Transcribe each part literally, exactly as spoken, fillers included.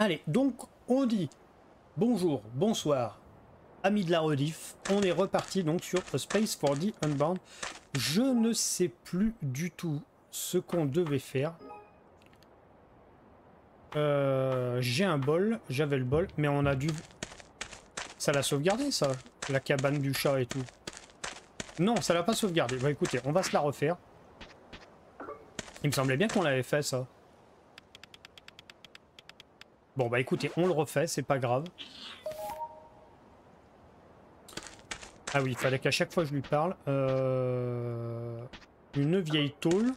Allez, donc on dit bonjour, bonsoir, amis de la rediff. On est reparti donc sur A Space for the Unbound. Je ne sais plus du tout ce qu'on devait faire. Euh, J'ai un bol, j'avais le bol, mais on a dû... Ça l'a sauvegardé, ça, la cabane du chat et tout. Non, ça l'a pas sauvegardé. Bah écoutez, on va se la refaire. Il me semblait bien qu'on l'avait fait, ça. Bon bah écoutez, on le refait, c'est pas grave. Ah oui, il fallait qu'à chaque fois je lui parle. Euh... Une vieille tôle.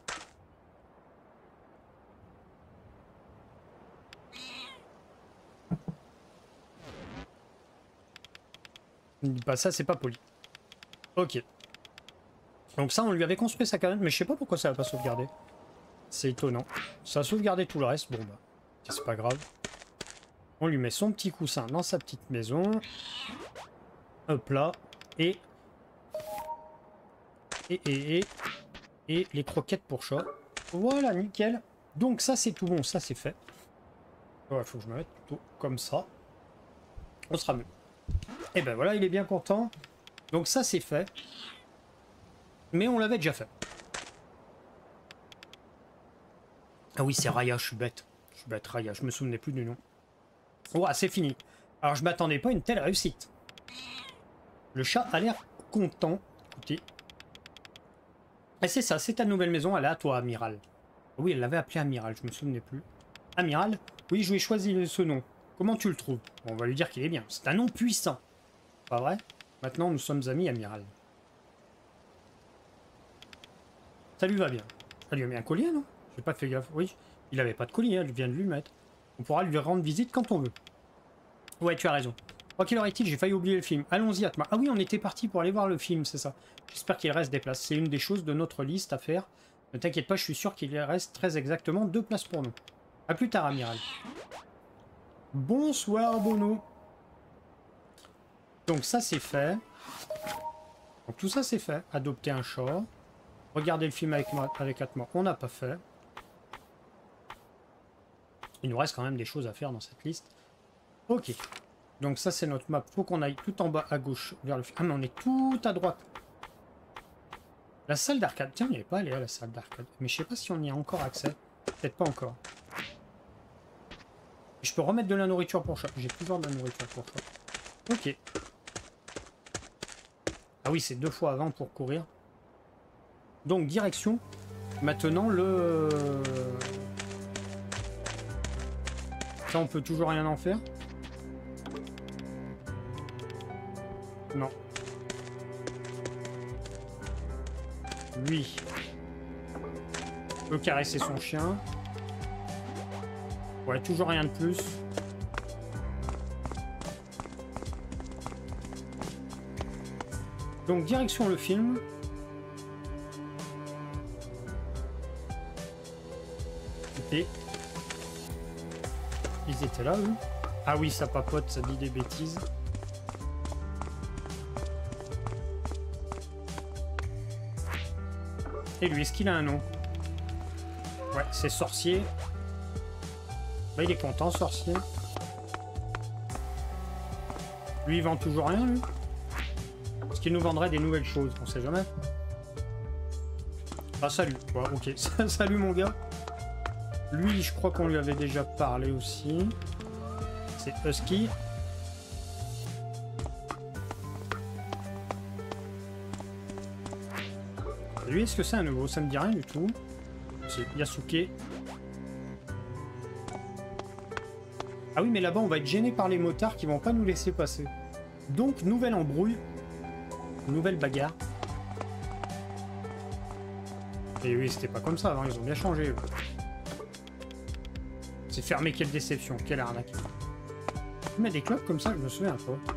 Bah ça c'est pas poli. Ok. Donc ça on lui avait construit sa cabane, mais je sais pas pourquoi ça va pas sauvegarder. C'est étonnant. Ça a sauvegardé tout le reste, bon bah c'est pas grave. On lui met son petit coussin dans sa petite maison. Hop là. Et... Et, et, et... Et les croquettes pour chat. Voilà, nickel. Donc ça, c'est tout bon. Ça, c'est fait. Ouais, faut que je me mette plutôt comme ça. On sera mieux. Et ben voilà, il est bien content. Donc ça, c'est fait. Mais on l'avait déjà fait. Ah oui, c'est Raya, je suis bête. Je suis bête, Raya. Je me souvenais plus du nom. Ouah, c'est fini. Alors je m'attendais pas à une telle réussite. Le chat a l'air content. Écoutez. Et c'est ça, c'est ta nouvelle maison, elle est à toi, Amiral. Oui, elle l'avait appelée Amiral, je me souvenais plus. Amiral? Oui, je lui ai choisi ce nom. Comment tu le trouves? On va lui dire qu'il est bien. C'est un nom puissant. Pas vrai? Maintenant, nous sommes amis, Amiral. Ça lui va bien. Ça lui a mis un collier, non? J'ai pas fait gaffe. Oui, il avait pas de collier, elle vient de lui mettre. On pourra lui rendre visite quand on veut. Ouais, tu as raison. Quoi qu'il aurait été, j'ai failli oublier le film. Allons-y, Atma. Ah oui, on était parti pour aller voir le film, c'est ça. J'espère qu'il reste des places. C'est une des choses de notre liste à faire. Ne t'inquiète pas, je suis sûr qu'il reste très exactement deux places pour nous. A plus tard, Amiral. Bonsoir, Bono. Donc ça, c'est fait. Donc tout ça, c'est fait. Adopter un chat. Regarder le film avec, avec Atma. On n'a pas fait. Il nous reste quand même des choses à faire dans cette liste. Ok. Donc ça, c'est notre map. Faut qu'on aille tout en bas à gauche vers le... Ah mais on est tout à droite. La salle d'arcade. Tiens, on n'y est pas allé à la salle d'arcade. Mais je sais pas si on y a encore accès. Peut-être pas encore. Je peux remettre de la nourriture pour chat. J'ai toujours de la nourriture pour chat. Ok. Ah oui, c'est deux fois avant pour courir. Donc direction. Maintenant le... Ça, on peut toujours rien en faire. Non. Lui. Il peut caresser son chien. Ouais, toujours rien de plus. Donc, direction le film. Et... Ils étaient là, eux. Ah oui, ça papote, ça dit des bêtises. Et lui, est-ce qu'il a un nom? Ouais, c'est sorcier. Bah, il est content, sorcier. Lui, il vend toujours rien, lui. Est-ce qu'il nous vendrait des nouvelles choses? On sait jamais. Ah, salut. Ouais, ok. Salut, mon gars. Lui, je crois qu'on lui avait déjà parlé aussi. C'est Husky. Lui, est-ce que c'est un nouveau? Ça me dit rien du tout. C'est Yasuke. Ah oui, mais là-bas, on va être gêné par les motards qui vont pas nous laisser passer. Donc, nouvelle embrouille. Nouvelle bagarre. Et oui, c'était pas comme ça avant. Ils ont bien changé. C'est fermé, quelle déception, quelle arnaque. Tu mets des clubs comme ça, je me souviens pas.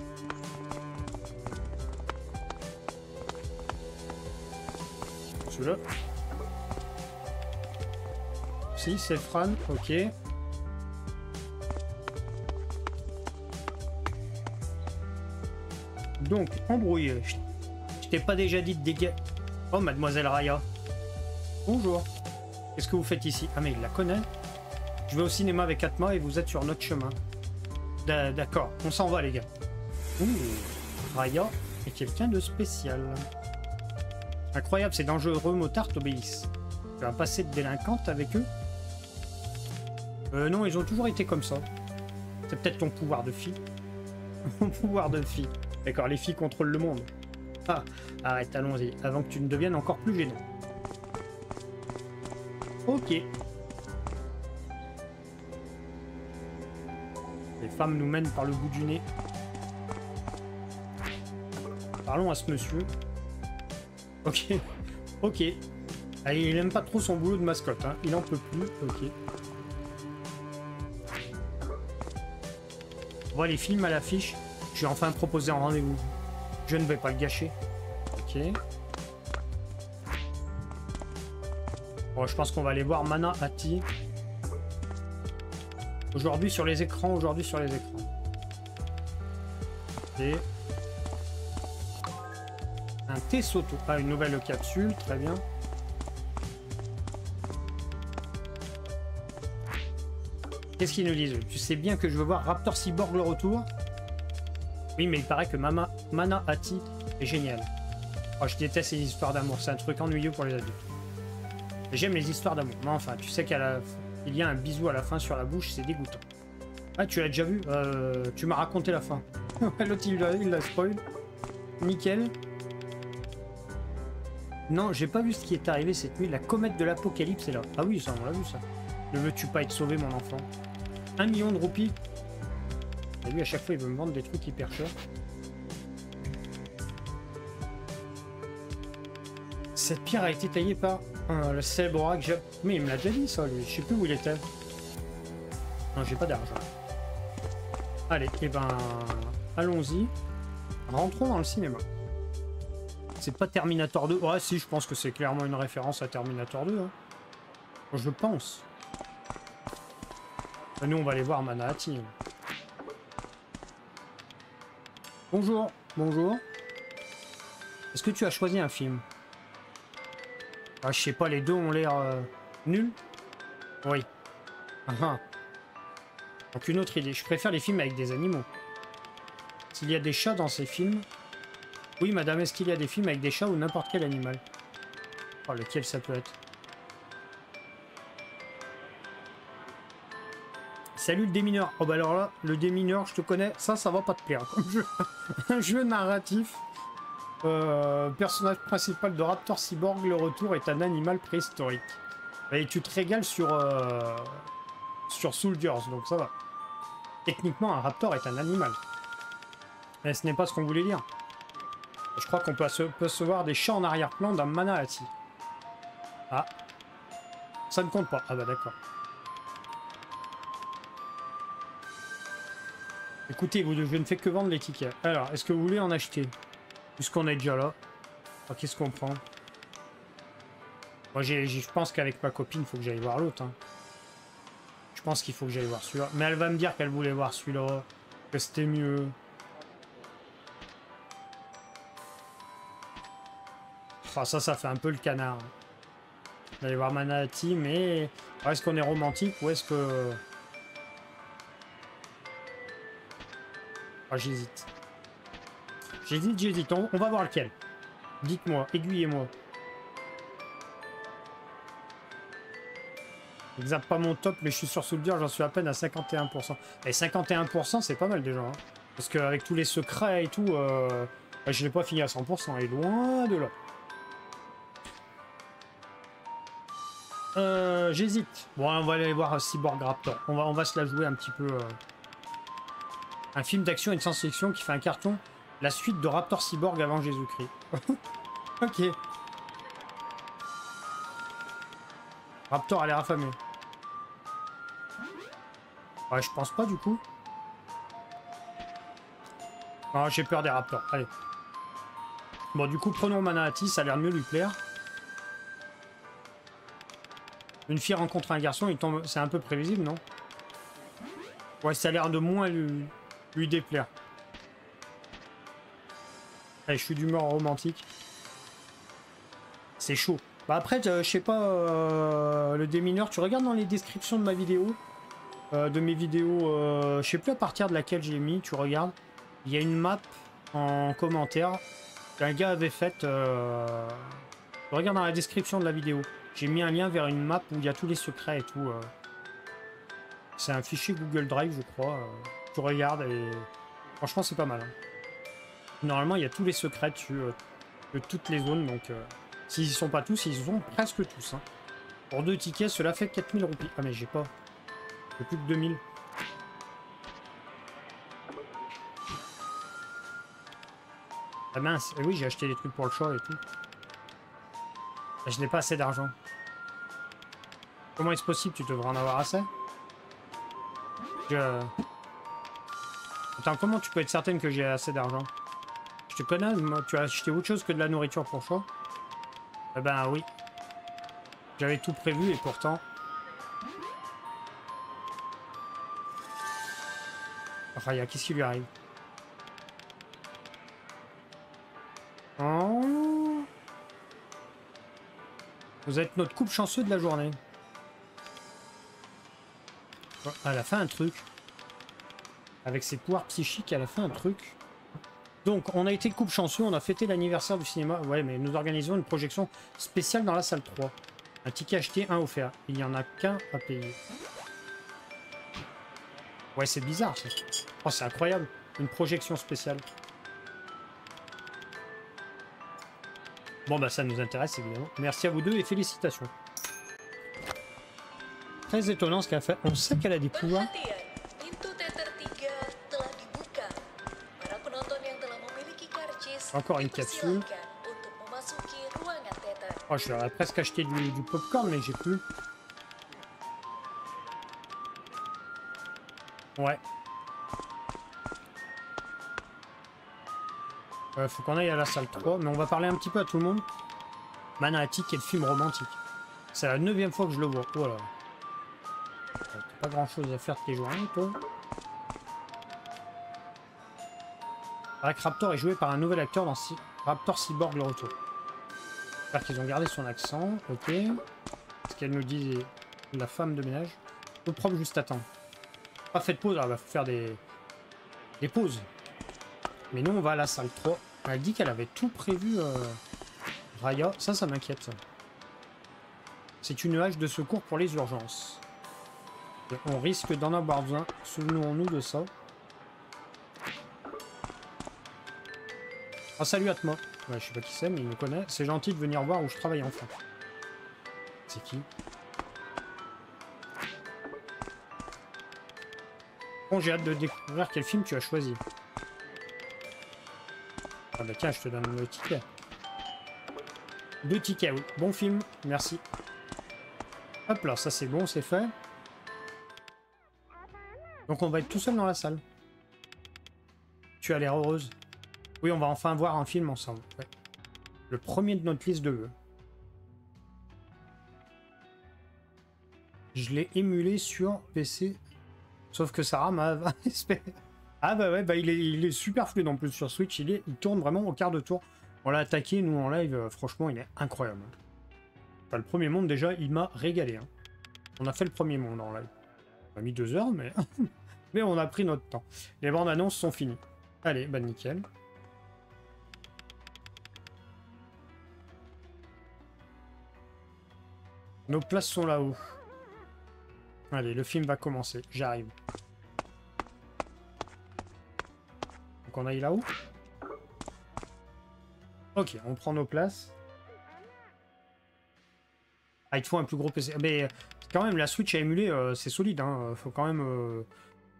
Celui-là. Si, c'est Fran, ok. Donc, embrouille. Je t'ai pas déjà dit de dégâts. Oh, mademoiselle Raya. Bonjour. Qu'est-ce que vous faites ici? Ah, mais il la connaît. Je vais au cinéma avec Atma et vous êtes sur notre chemin. D'accord, on s'en va les gars. Ouh, Raya est quelqu'un de spécial. Incroyable, ces dangereux motards t'obéissent. Tu vas passer de délinquante avec eux? Euh non, ils ont toujours été comme ça. C'est peut-être ton pouvoir de fille. Mon pouvoir de fille. D'accord, les filles contrôlent le monde. Ah, arrête, allons-y, avant que tu ne deviennes encore plus gênant. Ok. Les femmes nous mènent par le bout du nez. Parlons à ce monsieur. Ok, ok. Allez, il aime pas trop son boulot de mascotte, hein. Il en peut plus, ok. On voit les films à l'affiche. Je suis enfin proposé en rendez-vous. Je ne vais pas le gâcher. Ok. Bon, je pense qu'on va aller voir Manaati. Aujourd'hui sur les écrans, aujourd'hui sur les écrans. Et un T-Soto. Ah, une nouvelle capsule, très bien. Qu'est-ce qu'ils nous disent? Tu sais bien que je veux voir Raptor Cyborg le retour. Oui, mais il paraît que Mama Manaati est génial. Oh, je déteste les histoires d'amour, c'est un truc ennuyeux pour les adultes. J'aime les histoires d'amour, mais enfin, tu sais qu'à la... Il y a un bisou à la fin sur la bouche, c'est dégoûtant. Ah, tu l'as déjà vu? euh, Tu m'as raconté la fin. L'autre, il l'a spoil. Nickel. Non, j'ai pas vu ce qui est arrivé cette nuit. La comète de l'apocalypse est là. Ah oui, ça, on l'a vu, ça. Ne veux-tu pas être sauvé, mon enfant? Un million de roupies. Et lui, à chaque fois, il veut me vendre des trucs hyper chers. Cette pierre a été taillée par euh, le célèbre oracle. Mais il me l'a déjà dit, ça, lui. Je sais plus où il était. Non, j'ai pas d'argent. Allez, et ben... Allons-y. Rentrons dans le cinéma. C'est pas Terminator deux. Ouais, si, je pense que c'est clairement une référence à Terminator deux. Hein. Je pense. Nous, on va aller voir Manaati. Bonjour, bonjour. Est-ce que tu as choisi un film? Ah, je sais pas, les deux ont l'air euh, nuls. Oui. Ah, donc une autre idée. Je préfère les films avec des animaux. S'il y a des chats dans ces films... Oui, madame, est-ce qu'il y a des films avec des chats ou n'importe quel animal? Oh, lequel ça peut être? Salut le démineur. Oh bah alors là, le démineur, je te connais, ça, ça va pas te plaire. Comme jeu. Un jeu narratif. Euh, personnage principal de Raptor Cyborg, le retour est un animal préhistorique. Et tu te régales sur, euh, sur Soldiers, donc ça va. Techniquement, un raptor est un animal. Mais ce n'est pas ce qu'on voulait dire. Je crois qu'on peut apercevoir des chats en arrière-plan d'un Manaati. Ah. Ça ne compte pas. Ah bah d'accord. Écoutez, vous, je ne fais que vendre les tickets. Alors, est-ce que vous voulez en acheter? Puisqu'on est déjà là. Alors, qu'est-ce qu'on prend? Moi, je pense qu'avec ma copine, il faut que j'aille voir l'autre. Hein. Je pense qu'il faut que j'aille voir celui-là. Mais elle va me dire qu'elle voulait voir celui-là. Que c'était mieux. Enfin, ça, ça fait un peu le canard. D'aller voir Manaati, mais... Alors, est-ce qu'on est romantique ou est-ce que... Ah, j'hésite. J'hésite, j'hésite. On, on va voir lequel. Dites-moi, aiguillez-moi. Exact, pas mon top, mais je suis sur Soldier, j'en suis à peine à cinquante et un pour cent. Et cinquante et un pour cent, c'est pas mal déjà. Hein. Parce qu'avec tous les secrets et tout, euh, bah, je l'ai pas fini à cent pour cent. Et loin de là. Euh, j'hésite. Bon, on va aller voir Cyborg Raptor. On va, on va se la jouer un petit peu... Euh... Un film d'action et de science-fiction qui fait un carton. La suite de Raptor Cyborg avant Jésus-Christ. Ok. Raptor a l'air affamé. Ouais, je pense pas du coup. Non, j'ai peur des raptors. Allez. Bon, du coup, prenons Manaati. Ça a l'air mieux lui plaire. Une fille rencontre un garçon. Il tombe. C'est un peu prévisible, non? Ouais, ça a l'air de moins lui... lui déplaire. Allez, je suis d'humeur romantique. C'est chaud. Bah après, je sais pas, euh, le démineur, tu regardes dans les descriptions de ma vidéo, euh, de mes vidéos, euh, je sais plus à partir de laquelle j'ai mis, tu regardes, il y a une map en commentaire qu'un gars avait faite, euh, regarde dans la description de la vidéo, j'ai mis un lien vers une map où il y a tous les secrets et tout. Euh. C'est un fichier Google Drive, je crois. Tu regardes et franchement, c'est pas mal. Normalement, il y a tous les secrets de, de toutes les zones. Donc, euh, s'ils y sont pas tous, ils y sont presque tous. Hein. Pour deux tickets, cela fait quatre mille roupies. Ah, mais j'ai pas. J'ai plus que deux mille. Ah mince. Et oui, j'ai acheté des trucs pour le chat et tout. Et je n'ai pas assez d'argent. Comment est-ce possible? Tu devrais en avoir assez. Je... Attends, comment tu peux être certaine que j'ai assez d'argent? Je te connais, moi, tu as acheté autre chose que de la nourriture pour toi. Eh ben oui. J'avais tout prévu et pourtant... Raya, qu'est-ce qui lui arrive? Oh. Vous êtes notre couple chanceux de la journée. Elle a fait un truc. Avec ses pouvoirs psychiques, elle a fait un truc. Donc, on a été couple chanceux, on a fêté l'anniversaire du cinéma. Ouais, mais nous organisons une projection spéciale dans la salle trois. Un ticket acheté, un offert. Il n'y en a qu'un à payer. Ouais, c'est bizarre, ça. Oh, c'est incroyable. Une projection spéciale. Bon, bah, ça nous intéresse, évidemment. Merci à vous deux et félicitations. Très étonnant ce qu'elle a fait. On sait qu'elle a des pouvoirs. Encore une capsule. Oh, je vais presque acheter du, du popcorn, mais j'ai plus. Ouais. Euh, faut qu'on aille à la salle trois, mais on va parler un petit peu à tout le monde. Manaati, qui est le film romantique. C'est la neuvième fois que je le vois. Voilà. Pas grand chose à faire de tes journées, toi. Avec Raptor est joué par un nouvel acteur dans C Raptor Cyborg le retour. J'espère qu'ils ont gardé son accent. Ok. Ce qu'elle nous dit, la femme de ménage. Tout propre, juste à temps. Pas fait de pause, alors il va faire des... des pauses. Mais nous, on va à la salle trois. Elle dit qu'elle avait tout prévu. Euh... Raya, ça, ça m'inquiète. C'est une hache de secours pour les urgences. On risque d'en avoir besoin, souvenons-nous de ça. Ah, salut Atma. Ouais, je sais pas qui c'est, mais il me connaît. C'est gentil de venir voir où je travaille enfin. C'est qui? Bon, j'ai hâte de découvrir quel film tu as choisi. Ah bah tiens, je te donne le ticket. Deux tickets, oui. Bon film, merci. Hop là, ça c'est bon, c'est fait. Donc on va être tout seul dans la salle. Tu as l'air heureuse. Oui, on va enfin voir un film ensemble. Ouais. Le premier de notre liste de vœux. Je l'ai émulé sur P C. Sauf que Sarah m'a... ah bah ouais, bah il est, il est super fluide en plus sur Switch. Il, est, il tourne vraiment au quart de tour. On l'a attaqué, nous en live. Franchement, il est incroyable. Enfin, le premier monde, déjà, il m'a régalé. Hein. On a fait le premier monde en live. On a mis deux heures, mais... mais on a pris notre temps. Les bandes annonces sont finies. Allez, bah nickel. Nos places sont là-haut. Allez, le film va commencer. J'arrive. Donc on aille là-haut. Ok, on prend nos places. Ah, il te faut un plus gros P C. Mais... quand même, la Switch à émuler, euh, c'est solide. Hein. Faut quand même, euh,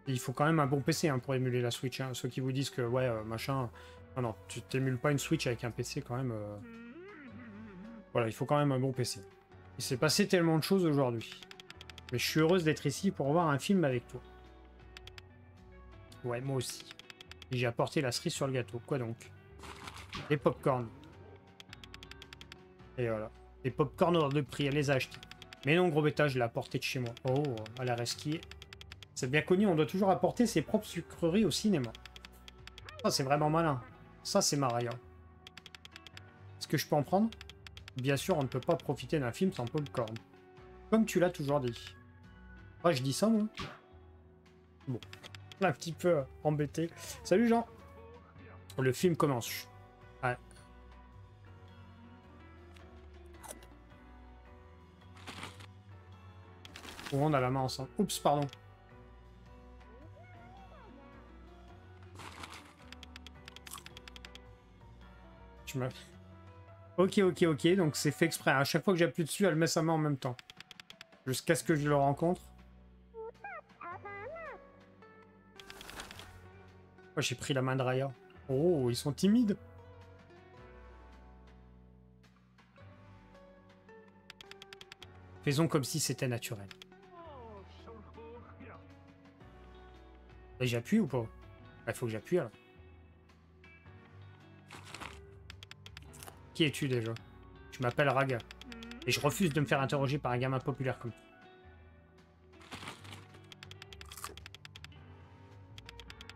il faut quand même un bon P C hein, pour émuler la Switch. Hein. Ceux qui vous disent que, ouais, euh, machin... Non, non, tu t'émules pas une Switch avec un P C quand même. Euh... Voilà, il faut quand même un bon P C. Il s'est passé tellement de choses aujourd'hui. Mais je suis heureuse d'être ici pour voir un film avec toi. Ouais, moi aussi. J'ai apporté la cerise sur le gâteau. Quoi donc? Des pop-corn. Et voilà. Des pop-corn hors de prix, elle les a achetés. Mais non, gros bêta, je l'ai apporté de chez moi. Oh, à la resquille. C'est bien connu, on doit toujours apporter ses propres sucreries au cinéma. Ça, c'est vraiment malin. Ça, c'est Maria. Est-ce que je peux en prendre? Bien sûr, on ne peut pas profiter d'un film sans popcorn. Comme tu l'as toujours dit. Ah, je dis ça, moi. Bon, un petit peu embêté. Salut Jean. Le film commence. Ouais. Oh, on a la main ensemble. Oups, pardon. Je me... Ok, ok, ok. Donc c'est fait exprès. À chaque fois que j'appuie dessus, elle met sa main en même temps. Jusqu'à ce que je le rencontre. Oh, j'ai pris la main de Raya. Oh, ils sont timides. Faisons comme si c'était naturel. Et j'appuie ou pas? Il faut que j'appuie alors. Qui es-tu déjà? Je m'appelle Raga. Et je refuse de me faire interroger par un gamin populaire comme toi.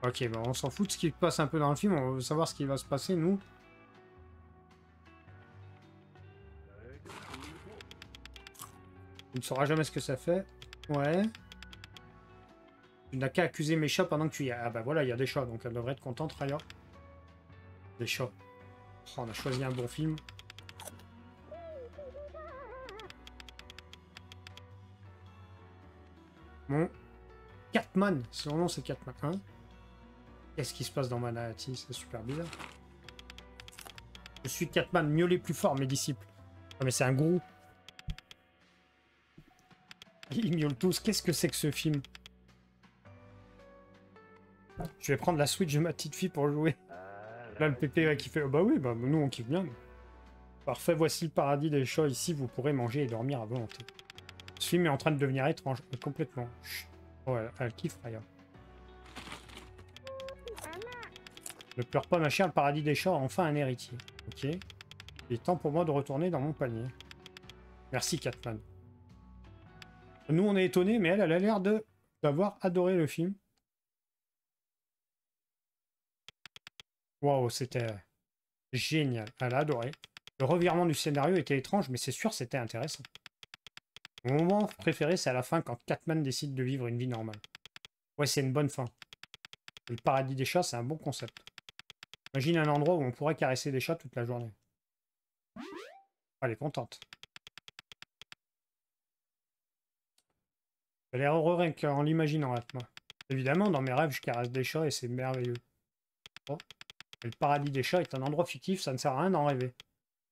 Ok, bon, on s'en fout de ce qui se passe un peu dans le film. On veut savoir ce qui va se passer, nous. Tu ne sauras jamais ce que ça fait. Ouais. Tu n'as qu'à accuser mes chats pendant que tu y es. Ah bah voilà, il y a des chats, donc elle devrait être contente, Raya. Des chats. Oh, on a choisi un bon film. Bon. Catman. Son nom, c'est Catman. Hein, qu'est-ce qui se passe dans Manaati? C'est super bizarre. Je suis Catman, mieux les plus forts, mes disciples. Oh, mais c'est un gourou. Ils miaulent tous. Qu'est-ce que c'est que ce film? Je vais prendre la Switch de ma petite fille pour jouer. Là, le pépé va kiffer. Oh, bah oui, bah nous, on kiffe bien. Mais. Parfait, voici le paradis des chats. Ici, vous pourrez manger et dormir à volonté. Ce film est en train de devenir étrange. Complètement. Chut. Oh, elle, elle kiffe, Raya. Ne pleure pas, ma chère. Le paradis des chats a enfin un héritier. Ok. Il est temps pour moi de retourner dans mon panier. Merci, Catman. Nous, on est étonnés, mais elle, elle a l'air de d'avoir adoré le film. Waouh, c'était génial. Elle a adoré. Le revirement du scénario était étrange, mais c'est sûr, c'était intéressant. Mon moment préféré, c'est à la fin, quand Catman décide de vivre une vie normale. Ouais, c'est une bonne fin. Le paradis des chats, c'est un bon concept. Imagine un endroit où on pourrait caresser des chats toute la journée. Elle est contente. Elle a l'air heureux en l'imaginant, Atma. Évidemment, dans mes rêves, je caresse des chats et c'est merveilleux. Oh. Et le paradis des chats est un endroit fictif, ça ne sert à rien d'en rêver.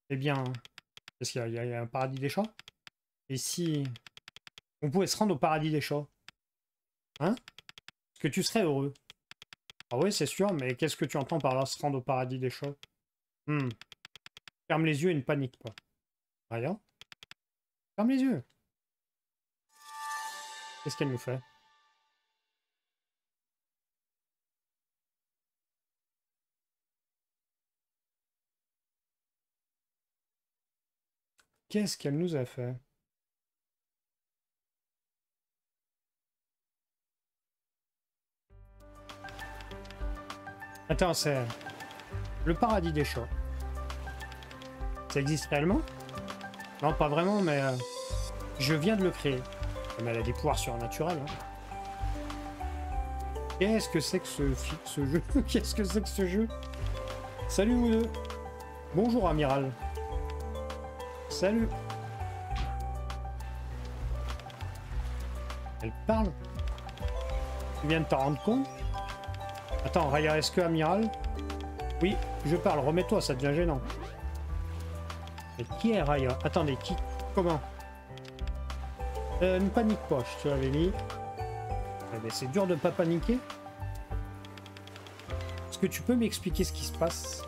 Eh bien, est-ce qu'il y, y a un paradis des chats? Et si on pouvait se rendre au paradis des chats? Hein? Est-ce que tu serais heureux? Ah oui, c'est sûr, mais qu'est-ce que tu entends par là, se rendre au paradis des chats? hmm. Ferme les yeux et ne panique pas. Rien. Ferme les yeux. Qu'est-ce qu'elle nous fait? Qu'est-ce qu'elle nous a fait? Attends, c'est... Le paradis des chats. Ça existe réellement? Non, pas vraiment, mais... Euh, je viens de le créer. Mais elle a des pouvoirs surnaturels. Hein. Qu'est-ce que c'est que ce, ce jeu? Qu'est-ce que c'est que ce jeu? Salut vous deux. Bonjour Amiral. Salut. Elle parle? Tu viens de t'en rendre compte? Attends, Raya, est-ce que Amiral? Oui, je parle. Remets-toi, ça devient gênant. Mais qui est Raya? Attendez, qui? Comment? Euh, ne panique pas, je te l'avais dit. Eh ben, c'est dur de ne pas paniquer. Est-ce que tu peux m'expliquer ce qui se passe?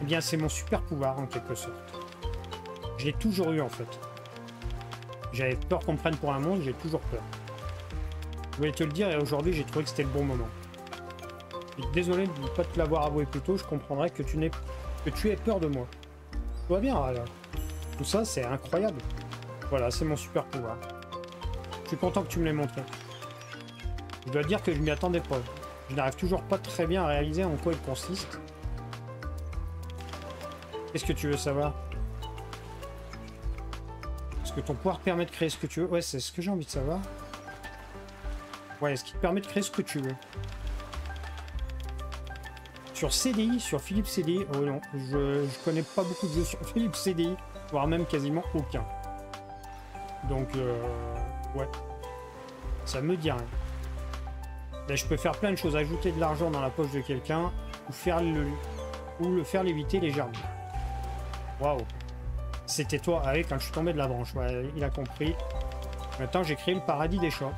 Eh bien, c'est mon super pouvoir, en quelque sorte. Je l'ai toujours eu, en fait. J'avais peur qu'on me prenne pour un monstre, j'ai toujours peur. Je voulais te le dire, et aujourd'hui, j'ai trouvé que c'était le bon moment. Et désolé de ne pas te l'avoir avoué plus tôt, je comprendrais que tu, que tu aies peur de moi. Tout va bien, alors. Tout ça, c'est incroyable. Voilà, c'est mon super pouvoir. Je suis content que tu me l'aies montré. Je dois dire que je m'y attendais pas. Je n'arrive toujours pas très bien à réaliser en quoi il consiste. Qu'est-ce que tu veux savoir? Est-ce que ton pouvoir permet de créer ce que tu veux? Ouais, c'est ce que j'ai envie de savoir. Ouais, ce qui te permet de créer ce que tu veux. Sur C D I, sur Philips C D I, oh non, je, je connais pas beaucoup de jeux sur Philips C D I, voire même quasiment aucun. Donc, euh, ouais, ça me dit rien. Là, je peux faire plein de choses, ajouter de l'argent dans la poche de quelqu'un, ou faire le, ou le faire léviter légèrement. Waouh, c'était toi, avec quand je suis tombé de la branche, ouais, il a compris. Maintenant, j'ai créé le paradis des chats.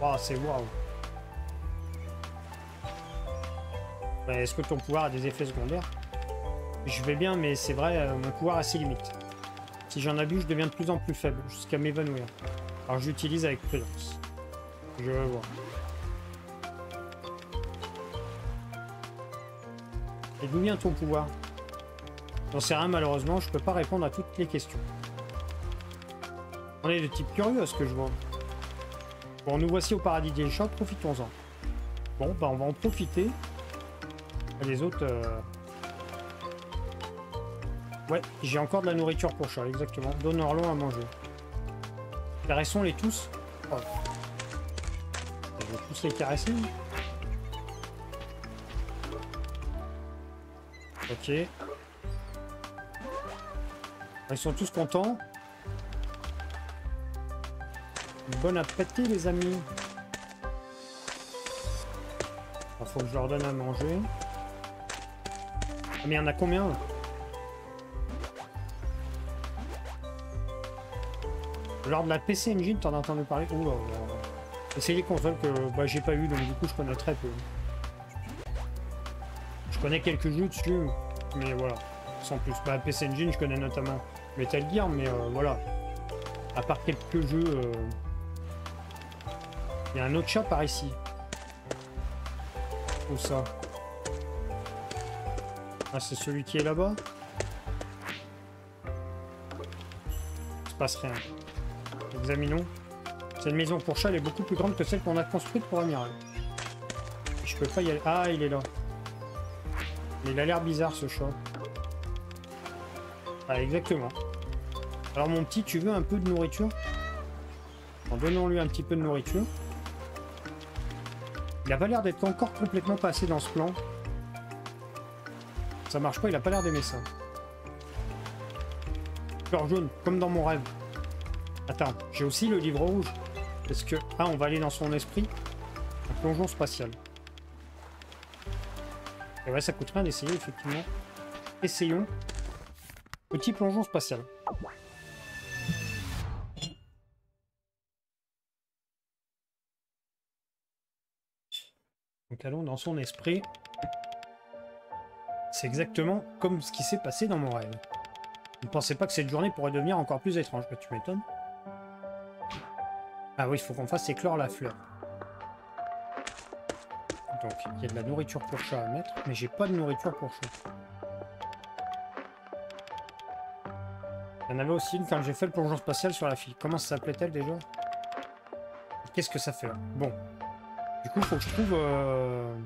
Waouh, c'est waouh. Est-ce que ton pouvoir a des effets secondaires? Je vais bien, mais c'est vrai, mon pouvoir a ses limites. Si j'en abuse, je deviens de plus en plus faible, jusqu'à m'évanouir. Alors j'utilise avec prudence. Je vais voir. Et d'où vient ton pouvoir? J'en sais rien, malheureusement, je peux pas répondre à toutes les questions. On est de type curieux, à ce que je vois. Bon, nous voici au paradis des chats, profitons-en. Bon, bah on va en profiter. Les autres... Euh... Ouais, j'ai encore de la nourriture pour Charles, exactement. Donnons-leur à manger. Caressons-les tous. Oh. Je vais tous les caresser. Ok. Ils sont tous contents. Bon appétit, les amis. Il faut que je leur donne à manger. Mais il y en a combien? Lors de la P C Engine, t'en as entendu parler? Ouh là, c'est les consoles que bah, j'ai pas eu, donc du coup je connais très peu. Je connais quelques jeux dessus, mais voilà, sans plus. Bah, P C Engine, je connais notamment Metal Gear, mais euh, voilà. À part quelques jeux... Euh... Il y a un autre chat par ici. Où ça? Ah, c'est celui qui est là-bas. Il se passe rien. Examinons. Cette maison pour chat, elle est beaucoup plus grande que celle qu'on a construite pour Amiral. Je peux pas y aller. Ah, il est là. Mais il a l'air bizarre, ce chat. Ah, exactement. Alors, mon petit, tu veux un peu de nourriture? En donnant-lui un petit peu de nourriture. Il a pas l'air d'être encore complètement passé dans ce plan. Ça marche pas, il a pas l'air d'aimer ça. Fleur jaune, comme dans mon rêve. Attends, j'ai aussi le livre rouge. Est-ce que... Ah, on va aller dans son esprit. Un plongeon spatial. Et ouais, ça coûte rien d'essayer, effectivement. Essayons. Petit plongeon spatial. Donc allons dans son esprit. C'est exactement comme ce qui s'est passé dans mon rêve. Je ne pensais pas que cette journée pourrait devenir encore plus étrange. Bah, tu m'étonnes. Ah oui, il faut qu'on fasse éclore la fleur. Donc, il y a de la nourriture pour chat à mettre, mais j'ai pas de nourriture pour chat. Il y en avait aussi une quand j'ai fait le plongeon spatial sur la fille. Comment ça s'appelait-elle déjà? Qu'est-ce que ça fait là? Bon. Du coup, il faut que je trouve... Euh...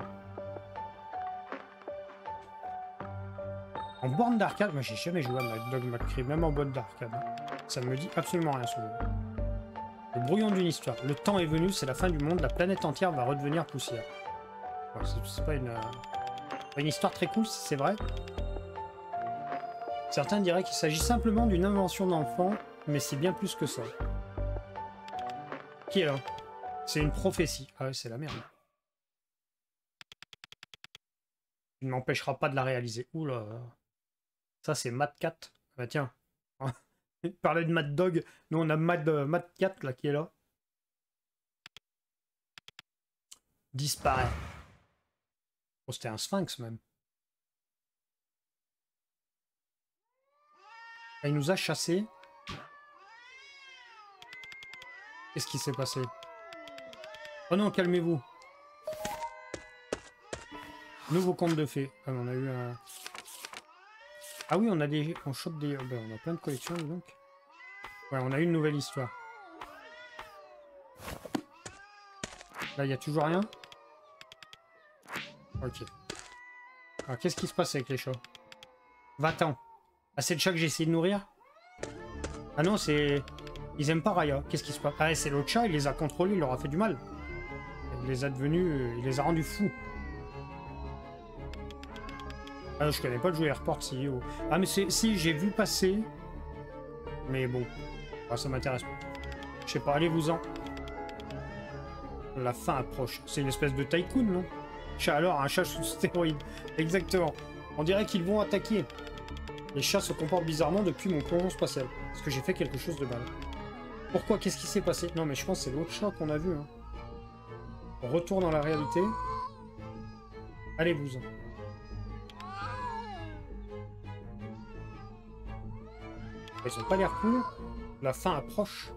En borne d'arcade, moi j'ai jamais joué à Mad Dog McCree, même en borne d'arcade. Ça me dit absolument rien ce jeu. Le brouillon d'une histoire. Le temps est venu, c'est la fin du monde, la planète entière va redevenir poussière. Bon, c'est pas une, euh, une histoire très cool, c'est vrai. Certains diraient qu'il s'agit simplement d'une invention d'enfant, mais c'est bien plus que ça. Qui est là? C'est une prophétie. Ah ouais, c'est la merde. Tu ne m'empêchera pas de la réaliser. Oula. Ça, c'est Mad Cat. Bah tiens, parler de Mad Dog, nous on a Mad, euh, Mad Cat là qui est là. Disparaît. Oh, c'était un sphinx même. Il nous a chassés. Qu'est-ce qui s'est passé? Oh non, calmez-vous. Nouveau conte de fées. Ah, on a eu un... Ah oui, on a des... On chope des... Ben, on a plein de collections, donc. Ouais, on a une nouvelle histoire. Là, il n'y a toujours rien. Ok. Alors, qu'est-ce qui se passe avec les chats? Va-t'en. Ah, c'est le chat que j'ai essayé de nourrir? Ah non, c'est... Ils aiment pas Raya. Qu'est-ce qui se passe? Ah, c'est le chat, il les a contrôlés, il leur a fait du mal. Il les a devenus... Il les a rendus fous. Ah, je connais pas le jeu Airport si... Oh. Ah, mais si, j'ai vu passer. Mais bon. Ah, ça m'intéresse pas. Je sais pas, allez-vous-en. La fin approche. C'est une espèce de tycoon, non? Chat alors, un chat sous stéroïde. Exactement. On dirait qu'ils vont attaquer. Les chats se comportent bizarrement depuis mon colon spatial. Parce que j'ai fait quelque chose de mal. Pourquoi? Qu'est-ce qui s'est passé? Non mais je pense que c'est l'autre chat qu'on a vu. Hein. On retourne dans la réalité. Allez-vous-en. Ils ont pas l'air cool. La fin approche.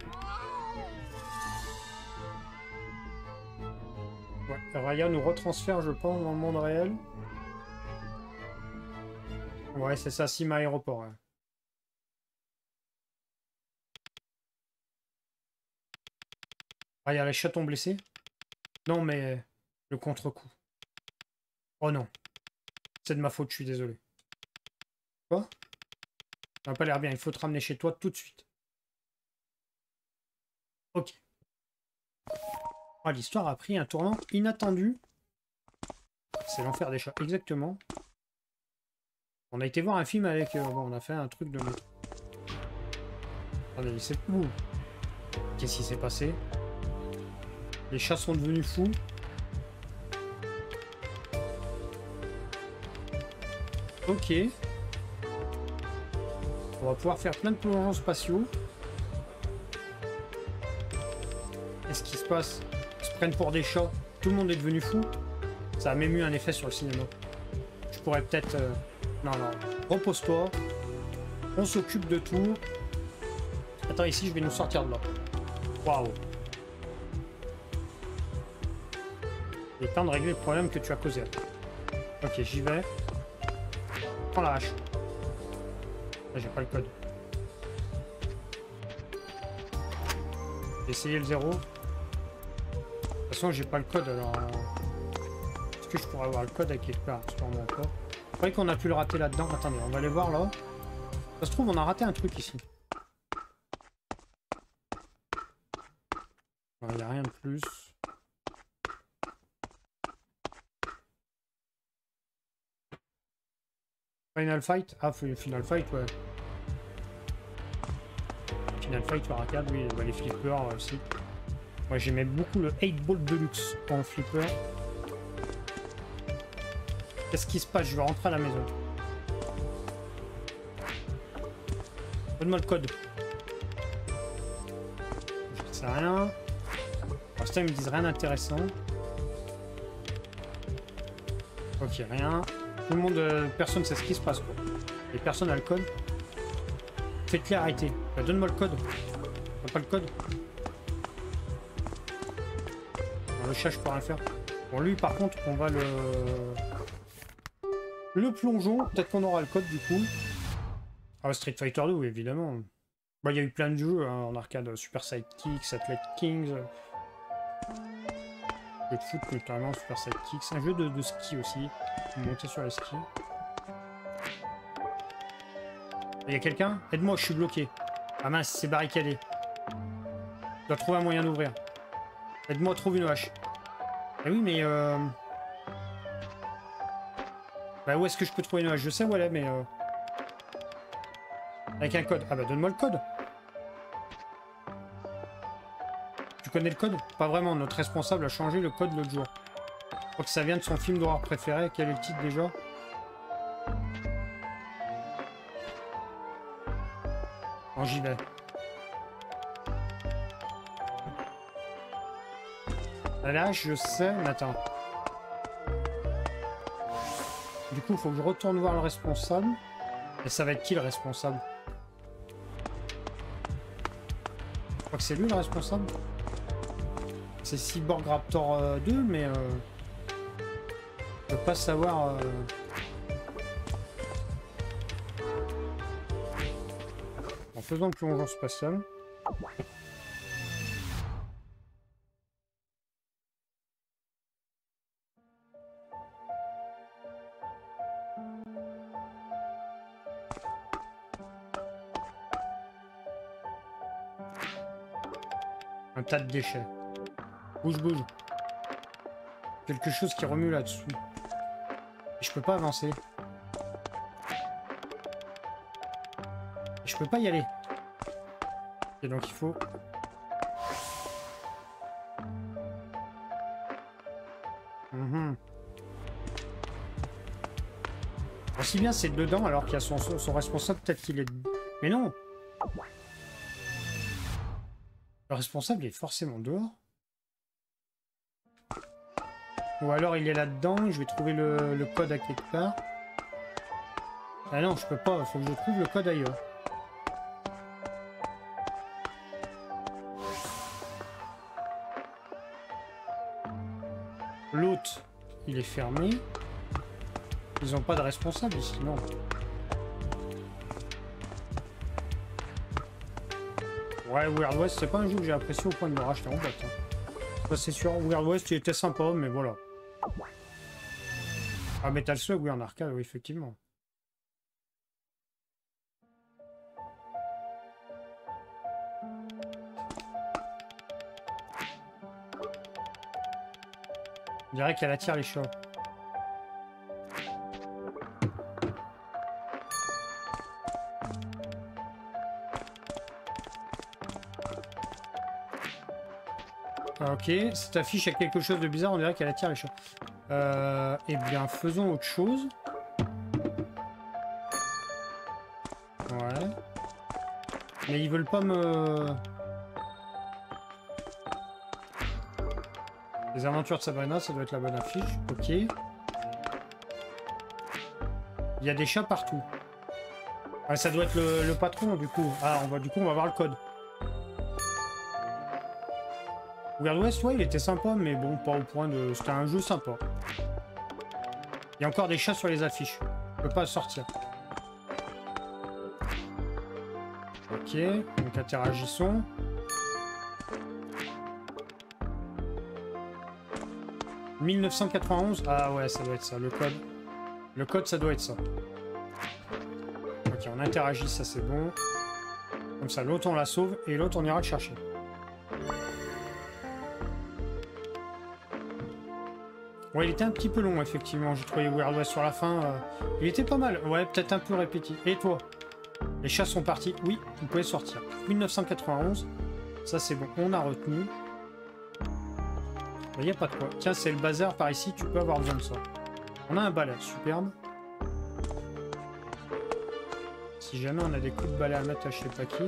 Ouais, Raya nous retransfère, je pense, dans le monde réel. Ouais, c'est ça, Sim Aéroport. Hein. Ah, il y a les chatons blessés. Non, mais le contre-coup. Oh non. C'est de ma faute, je suis désolé. Quoi? Ça n'a pas l'air bien, il faut te ramener chez toi tout de suite. Ok. Ah, l'histoire a pris un tournant inattendu. C'est l'enfer des chats, exactement. On a été voir un film avec... Euh, bon, on a fait un truc de... Attendez, c'est... Ouh. Qu'est-ce qui s'est passé? Les chats sont devenus fous. Ok. On va pouvoir faire plein de plongeons spatiaux. Qu'est-ce qui se passe? Ils se prennent pour des chats. Tout le monde est devenu fou. Ça a même eu un effet sur le cinéma. Je pourrais peut-être... Euh... Non, non, repose-toi, on s'occupe de tout. Attends, ici, je vais nous sortir de là. Waouh. Il est temps de régler le problème que tu as causé. Ok, j'y vais. Prends la hache. J'ai pas le code. J'ai essayé le zéro. De toute façon, j'ai pas le code, alors... Est-ce que je pourrais avoir le code à quelque part? C'est pas mon code. C'est vrai qu'on a pu le rater là-dedans. Attendez, on va aller voir là. Ça se trouve, on a raté un truc ici. Il n'y a rien de plus. Final Fight? Ah, Final Fight, ouais. Final Fight, tu as raté, oui. Bah, les flippers aussi. Moi, j'aimais beaucoup le eight ball Deluxe en flipper. Qu'est-ce qui se passe? Je vais rentrer à la maison. Donne-moi le code. Je sais rien. Pour l'instant, ils me disent rien d'intéressant. Ok, rien. Tout le monde, euh, personne sait ce qui se passe. Quoi. Et personne n'a le code. Faites-les arrêter. Bah, donne-moi le code. T'as pas le code? Bon, le chat, je peux rien faire. Bon, lui, par contre, on va le... Le plongeon, peut-être qu'on aura le code du coup. Ah, Street Fighter two, évidemment. Bah, il y a eu plein de jeux hein, en arcade. Super Sidekicks, Athlete Kings. Jeu de foot, notamment Super Sidekicks. Un jeu de, de ski aussi. Monter sur les skis. Il y a quelqu'un? Aide-moi, je suis bloqué. Ah mince, c'est barricadé. Je dois trouver un moyen d'ouvrir. Aide-moi, trouve une hache. Ah oui, mais... Euh... Bah où est-ce que je peux trouver une hache? Je sais où elle est, mais... Euh... Avec un code. Ah bah donne-moi le code. Tu connais le code? Pas vraiment, notre responsable a changé le code l'autre jour. Je crois que ça vient de son film d'horreur préféré. Quel est le titre déjà? Oh, j'y vais. Là, je sais... Mais attends... Du coup, il faut que je retourne voir le responsable. Et ça va être qui le responsable? Je crois que c'est lui le responsable. C'est Cyborg Raptor euh, deux, mais euh, je peux pas savoir. Euh... En faisant le plongeon spatial. Un tas de déchets. Bouge, bouge. Quelque chose qui remue là-dessous. Je peux pas avancer. Je peux pas y aller. Et donc il faut... Mmh. Aussi bien c'est dedans alors qu'il y a son, son responsable, peut-être qu'il est... Mais non! Le responsable est forcément dehors. Ou alors il est là-dedans, je vais trouver le, le code à quelque part. Ah non, je peux pas, faut que je trouve le code ailleurs. L'autre, il est fermé. Ils n'ont pas de responsable ici, non. Ouais, Weird West, c'est pas un jeu que j'ai apprécié au point de me racheter en boîte. Hein. Ça c'est sûr, Weird West, il était sympa, mais voilà. Ah, Metal Slug, oui, en arcade, oui, effectivement. On dirait qu'elle attire les chats. Ah, ok, cette affiche a quelque chose de bizarre, on dirait qu'elle attire les chats. Euh, eh bien, faisons autre chose. Ouais. Mais ils veulent pas me... Les aventures de Sabrina, ça doit être la bonne affiche. Ok. Il y a des chats partout. Ouais, ça doit être le, le patron du coup. Ah, on va, du coup, on va voir le code. Weird West, ouais, il était sympa, mais bon, pas au point de... C'était un jeu sympa. Il y a encore des chats sur les affiches. Je peux pas sortir. Ok, donc interagissons. mille neuf cent quatre-vingt-onze, ah ouais, ça doit être ça, le code. Le code, ça doit être ça. Ok, on interagit, ça c'est bon. Comme ça, l'autre on la sauve et l'autre on ira le chercher. Ouais, il était un petit peu long, effectivement, j'ai trouvé Weird West sur la fin. Euh... Il était pas mal, ouais, peut-être un peu répétitif. Et toi? Les chats sont partis, oui, vous pouvez sortir. mille neuf cent quatre-vingt-onze, ça c'est bon, on a retenu. Il n'y a pas de quoi. Tiens, c'est le bazar par ici, tu peux avoir besoin de ça. On a un balai, superbe. Si jamais on a des coups de balai à mettre à je sais pas qui.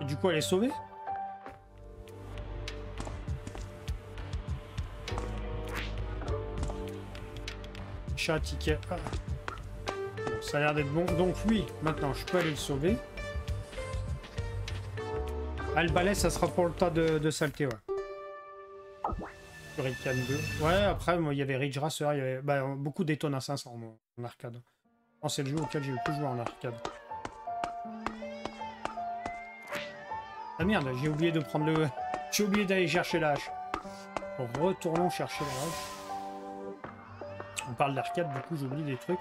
Et du coup, elle est sauvée? Chat, ticket. Ah. Ça a l'air d'être bon. Donc lui, maintenant, je peux aller le sauver. Ah, le balai, ça sera pour le tas de, de saleté, ouais. Hurricane deux. Ouais, après, moi, il y avait Ridge Racer, il y avait bah, beaucoup Daytona cinq cents en, en arcade. Oh, c'est le jeu auquel j'ai le plus joué en arcade. Ah merde, j'ai oublié de prendre le... J'ai oublié d'aller chercher la hache. Retournons chercher la hache. On parle d'arcade, du coup, j'oublie des trucs.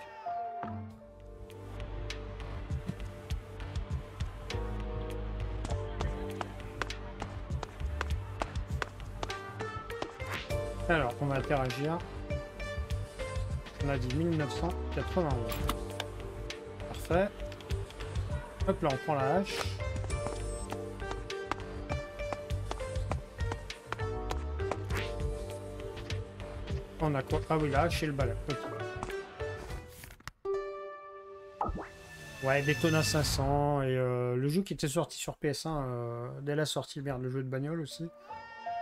Alors, on va interagir. On a dit mille neuf cent quatre-vingt-onze. Parfait. Hop là, on prend la hache. On a quoi? Ah oui, la hache et le balai. Okay. Ouais, Daytona cinq cents. Et euh, le jeu qui était sorti sur P S un, euh, dès la sortie, merde, le jeu de bagnole aussi.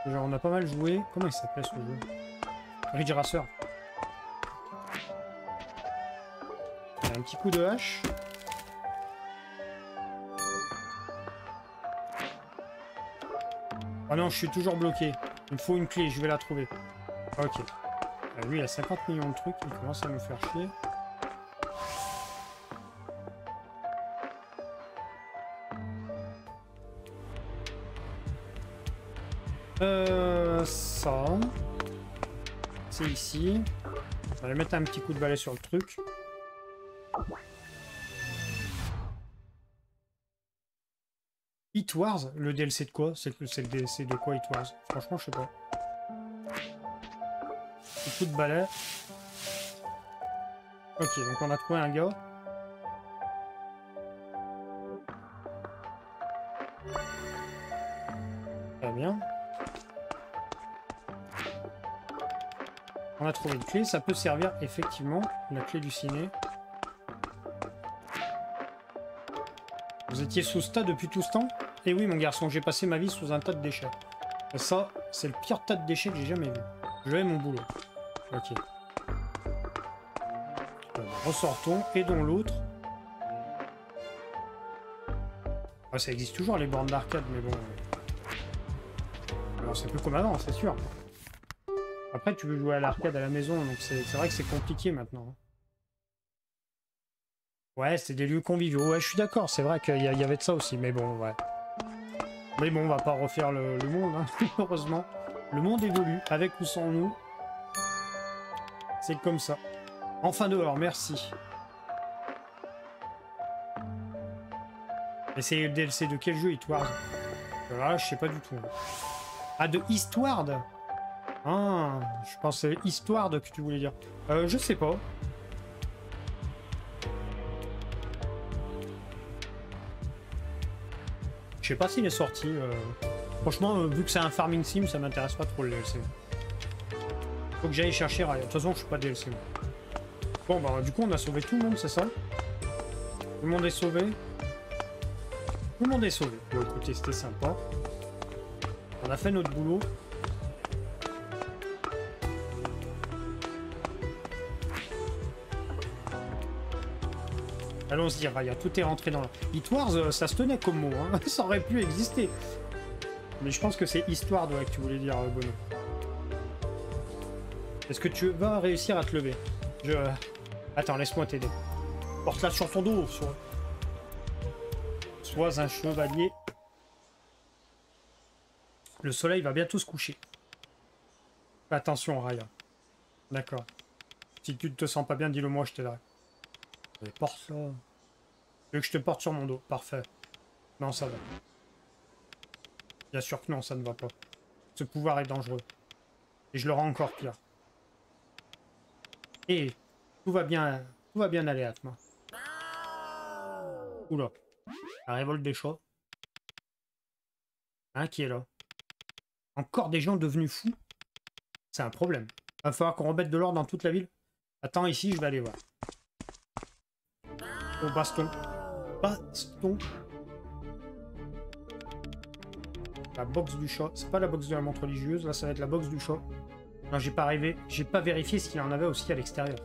Genre on a pas mal joué. Comment il s'appelle ce jeu? Ridge Racer. Un petit coup de hache. Oh non, je suis toujours bloqué. Il me faut une clé, je vais la trouver. Ok. Bah lui, il a cinquante millions de trucs, il commence à me faire chier. Euh... ça... C'est ici. On va lui mettre un petit coup de balai sur le truc. Hit Wars, le D L C de quoi? C'est le D L C de quoi Hit Wars? Franchement, je sais pas. Petit coup de balai. Ok, donc on a trouvé un gars. Très bien. On a trouvé une clé, ça peut servir effectivement, la clé du ciné. Vous étiez sous ce tas depuis tout ce temps? Eh oui mon garçon, j'ai passé ma vie sous un tas de déchets. Et ça, c'est le pire tas de déchets que j'ai jamais vu. Je hais mon boulot. Ok. Ressortons, aidons l'autre. Ah, ça existe toujours les bornes d'arcade, mais bon. Alors c'est plus comme avant, c'est sûr. Après, tu veux jouer à l'arcade à la maison, donc c'est vrai que c'est compliqué maintenant. Ouais, c'est des lieux conviviaux. Ouais, je suis d'accord, c'est vrai qu'il y, y avait de ça aussi, mais bon, ouais. Mais bon, on va pas refaire le, le monde, hein, heureusement. Le monde évolue, avec ou sans nous. C'est comme ça. Enfin dehors, merci. Et c'est le D L C de quel jeu, Eastward? Là, je sais pas du tout. Ah, de Eastward? Ah, je pensais Eastward que tu voulais dire. Euh, je sais pas. Je sais pas s'il est sorti. Euh... Franchement, euh, vu que c'est un farming sim, ça m'intéresse pas trop le D L C. Faut que j'aille chercher Raya. De toute façon, je suis pas D L C. Bon bah du coup on a sauvé tout le monde, c'est ça? Tout le monde est sauvé. Tout le monde est sauvé. Bon écoutez, c'était sympa. On a fait notre boulot. Allons-y Raya, tout est rentré dans la... Hit Wars, ça se tenait comme mot, hein. Ça aurait pu exister. Mais je pense que c'est histoire de là que tu voulais dire, Bono. Est-ce que tu vas réussir à te lever? Je... Attends, laisse-moi t'aider. Porte-la sur ton dos. Sur... Sois un chevalier. Le soleil va bientôt se coucher. Attention, Raya. D'accord. Si tu ne te sens pas bien, dis-le moi, je t'aiderai. Porte-la. Tu veux que je te porte sur mon dos? Parfait. Non, ça va. Bien sûr que non, ça ne va pas. Ce pouvoir est dangereux. Et je le rends encore pire. Et tout va bien, tout va bien aller, Atma. Oula, la révolte des chats. Hein, qui est là? Encore des gens devenus fous? C'est un problème. Il va falloir qu'on remette de l'ordre dans toute la ville. Attends, ici, je vais aller voir. Au baston. Baston. La boxe du chat. C'est pas la boxe de la montre religieuse, là, ça va être la boxe du chat. Non, j'ai pas rêvé, j'ai pas vérifié s'il y en avait aussi à l'extérieur.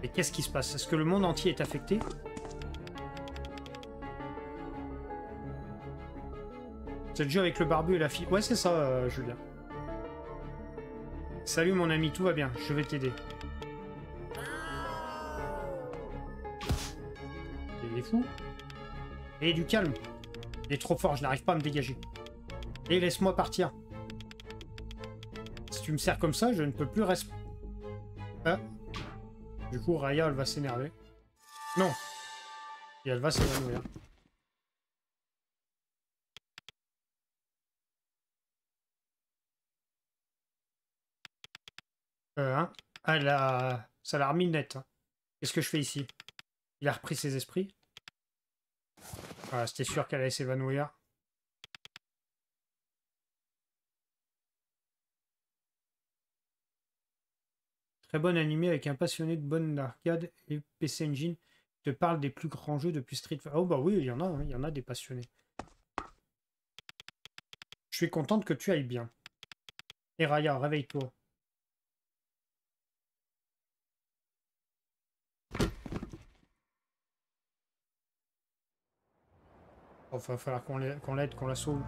Mais qu'est-ce qui se passe? Est-ce que le monde entier est affecté? C'est le jeu avec le barbu et la fille. Ouais, c'est ça, euh, Julien. Salut mon ami, tout va bien, je vais t'aider. Il est fou. Et du calme. Il est trop fort, je n'arrive pas à me dégager. Et laisse-moi partir. Tu me sers comme ça, je ne peux plus rester. Ah. Du coup, Raya, elle va s'énerver. Non. Et elle va s'évanouir. Euh, hein. Elle a... Ça l'a remis net. Hein. Qu'est-ce que je fais ici? Il a repris ses esprits. Ah, c'était sûr qu'elle allait s'évanouir. Très bon animé avec un passionné de bonne arcade et P C Engine te parle des plus grands jeux depuis Street Fighter. Oh bah oui, il y en a, hein, il y en a des passionnés. Je suis contente que tu ailles bien. Et Raya, réveille-toi. Oh, va falloir qu'on l'aide, qu'on la sauve.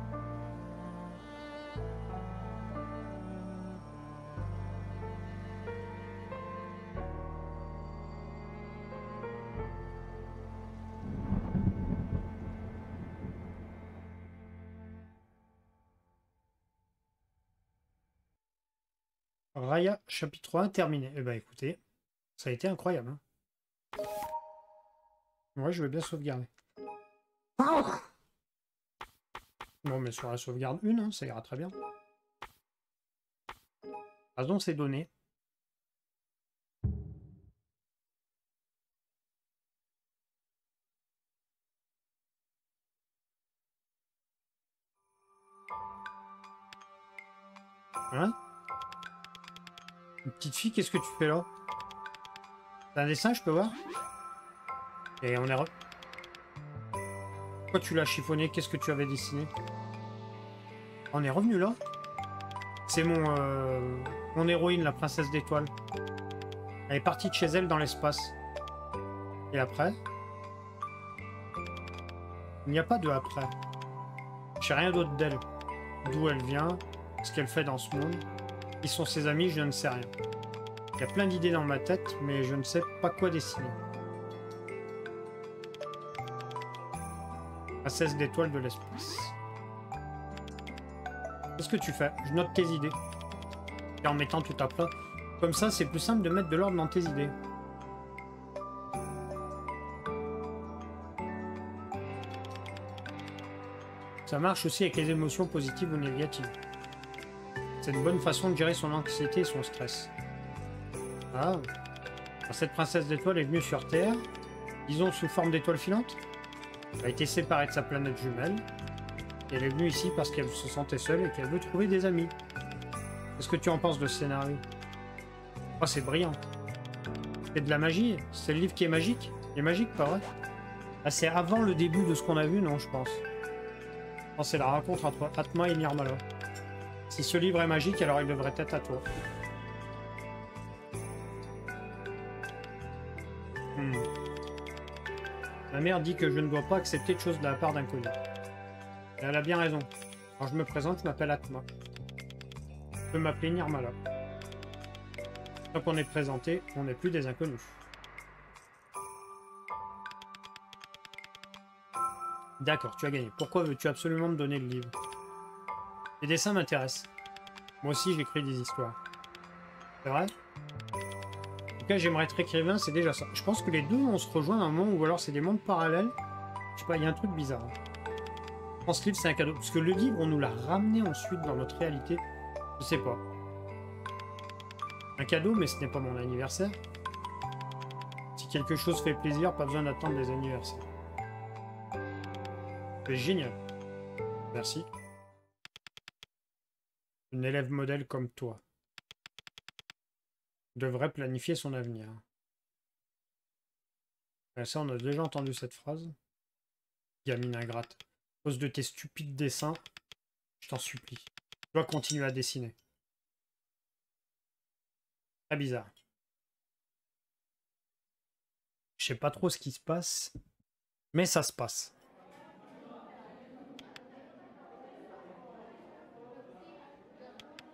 Raya, chapitre un, terminé. Eh ben écoutez, ça a été incroyable. Hein. Ouais, je vais bien sauvegarder. Bon, mais sur la sauvegarde un, hein, ça ira très bien. Ah donc, c'est donné. Hein? Une petite fille, qu'est-ce que tu fais là? T'as un dessin, je peux voir? Et on est re... Pourquoi tu l'as chiffonné? Qu'est-ce que tu avais dessiné? On est revenu là? C'est mon, euh, mon héroïne, la princesse d'étoiles. Elle est partie de chez elle dans l'espace. Et après? Il n'y a pas de après. Je sais rien d'autre d'elle. D'où elle vient, ce qu'elle fait dans ce monde. Qui sont ses amis, je ne sais rien. Il y a plein d'idées dans ma tête, mais je ne sais pas quoi dessiner. Princesse d'étoiles de l'espace. Qu'est-ce que tu fais? Je note tes idées. Et en mettant tout à plat. Comme ça, c'est plus simple de mettre de l'ordre dans tes idées. Ça marche aussi avec les émotions positives ou négatives. C'est une bonne façon de gérer son anxiété et son stress. Ah. Cette princesse d'étoiles est venue sur Terre, disons sous forme d'étoile filante. Elle a été séparée de sa planète jumelle. Et elle est venue ici parce qu'elle se sentait seule et qu'elle veut trouver des amis. Qu'est-ce que tu en penses de ce scénario? Oh, c'est brillant. C'est de la magie. C'est le livre qui est magique. Il est magique, pas vrai? Ah, c'est avant le début de ce qu'on a vu, non, je pense. Oh, c'est la rencontre entre Atma et Nirmala. Si ce livre est magique, alors il devrait être à toi. Hmm. Ma mère dit que je ne dois pas accepter de choses de la part d'inconnus. Et elle a bien raison. Quand je me présente, je m'appelle Atma. Je peux m'appeler Nirmala. Tant qu'on est présenté, on n'est plus des inconnus. D'accord, tu as gagné. Pourquoi veux-tu absolument me donner le livre ? Les dessins m'intéressent. Moi aussi, j'écris des histoires. C'est vrai? En tout cas, j'aimerais être écrivain, c'est déjà ça. Je pense que les deux, on se rejoint à un moment, ou alors c'est des mondes parallèles. Je sais pas, il y a un truc bizarre. Je pense que le livre, c'est un cadeau. Parce que le livre, on nous l'a ramené ensuite dans notre réalité. Je sais pas. Un cadeau, mais ce n'est pas mon anniversaire. Si quelque chose fait plaisir, pas besoin d'attendre les anniversaires. C'est génial. Merci. Un élève modèle comme toi devrait planifier son avenir. Ben ça, on a déjà entendu cette phrase. Gamine ingrate, cause de tes stupides dessins, je t'en supplie. Tu dois continuer à dessiner. Très bizarre. Je sais pas trop ce qui se passe, mais ça se passe.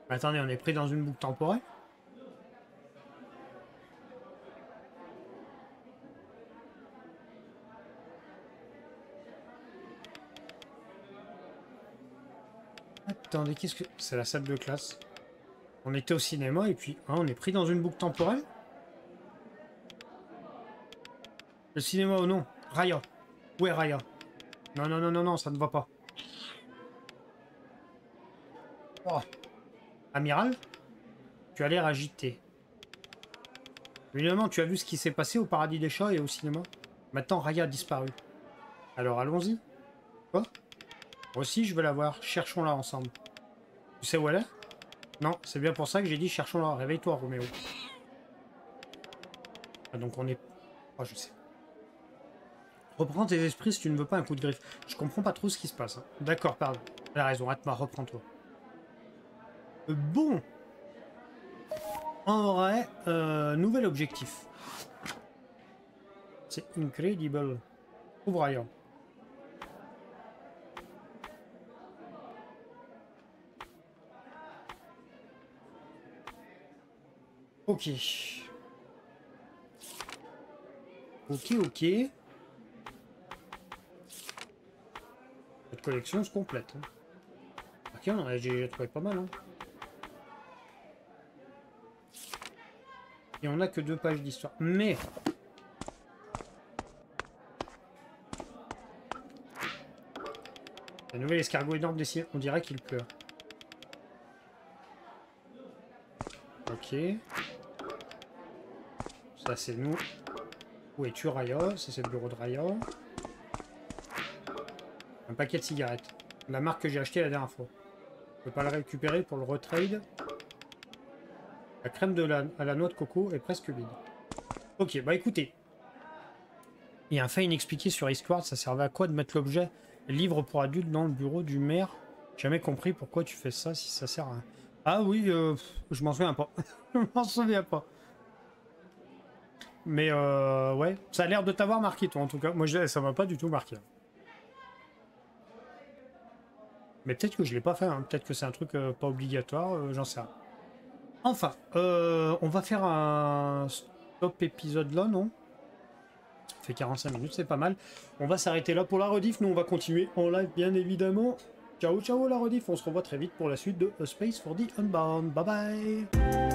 Mais attendez, on est pris dans une boucle temporelle? Attendez, qu'est-ce que... C'est la salle de classe. On était au cinéma et puis... Hein, on est pris dans une boucle temporelle? Le cinéma ou non? Raya. Où est Raya? Non, non, non, non, non, ça ne va pas. Oh. Amiral, tu as l'air agité. Évidemment, tu as vu ce qui s'est passé au paradis des chats et au cinéma. Maintenant, Raya a disparu. Alors allons-y. Quoi? Moi aussi, je veux la voir. Cherchons-la ensemble. Tu sais où elle est? Non, c'est bien pour ça que j'ai dit cherchons-la. Réveille-toi, Roméo. Ah, donc on est... Oh, je sais. Reprends tes esprits si tu ne veux pas un coup de griffe. Je comprends pas trop ce qui se passe. Hein. D'accord, pardon. Elle a raison. Atma, reprends-toi. Bon, en vrai, euh, nouvel objectif. C'est incredible. Ouvre Raya. Ok. Ok, ok. Cette collection se complète. Hein. Ok, on en a déjà trouvé pas mal. Hein. Et on n'a que deux pages d'histoire. Mais... la nouvelle escargot énorme des ciels. On dirait qu'il pleure. Ok. Ça c'est nous. Où es-tu Raya? C'est le bureau de Raya. Un paquet de cigarettes. La marque que j'ai achetée la dernière fois. Je ne peux pas la récupérer pour le retrade. La crème de la, à la noix de coco est presque vide. Ok, bah écoutez. Il y a un fait inexpliqué sur Eastward. Ça servait à quoi de mettre l'objet livre pour adultes dans le bureau du maire? Jamais compris pourquoi tu fais ça si ça sert à... Ah oui, euh, je m'en souviens pas. Je m'en souviens pas. Mais euh, ouais, ça a l'air de t'avoir marqué toi en tout cas. Moi je, ça m'a pas du tout marqué. Mais peut-être que je l'ai pas fait, hein. Peut-être que c'est un truc euh, pas obligatoire, euh, j'en sais rien. Enfin, euh, on va faire un stop épisode là, non? Ça fait quarante-cinq minutes, c'est pas mal. On va s'arrêter là pour la rediff, nous on va continuer en live bien évidemment. Ciao ciao la rediff, on se revoit très vite pour la suite de A Space for the Unbound. Bye bye.